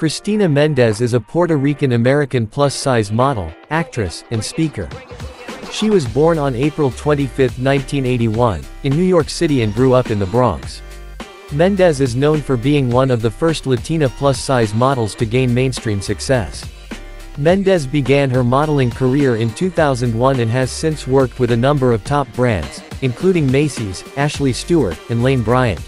Cristina Mendes is a Puerto Rican-American plus-size model, actress, and speaker. She was born on April 25, 1981, in New York City and grew up in the Bronx. Mendes is known for being one of the first Latina plus-size models to gain mainstream success. Mendes began her modeling career in 2001 and has since worked with a number of top brands, including Macy's, Ashley Stewart, and Lane Bryant.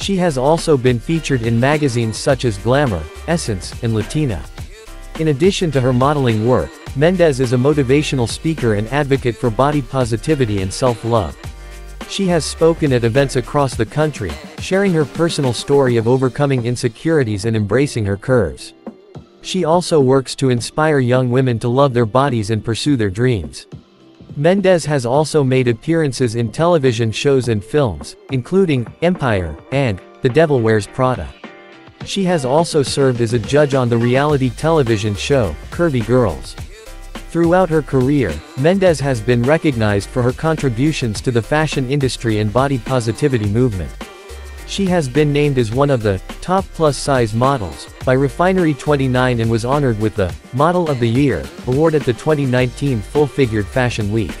She has also been featured in magazines such as Glamour, Essence, and Latina. In addition to her modeling work, Mendes is a motivational speaker and advocate for body positivity and self-love. She has spoken at events across the country, sharing her personal story of overcoming insecurities and embracing her curves. She also works to inspire young women to love their bodies and pursue their dreams. Mendes has also made appearances in television shows and films, including Empire and The Devil Wears Prada. She has also served as a judge on the reality television show Curvy Girls. Throughout her career, Mendes has been recognized for her contributions to the fashion industry and body positivity movement. She has been named as one of the top plus-size models by Refinery29 and was honored with the Model of the Year award at the 2019 Full Figured Fashion Week.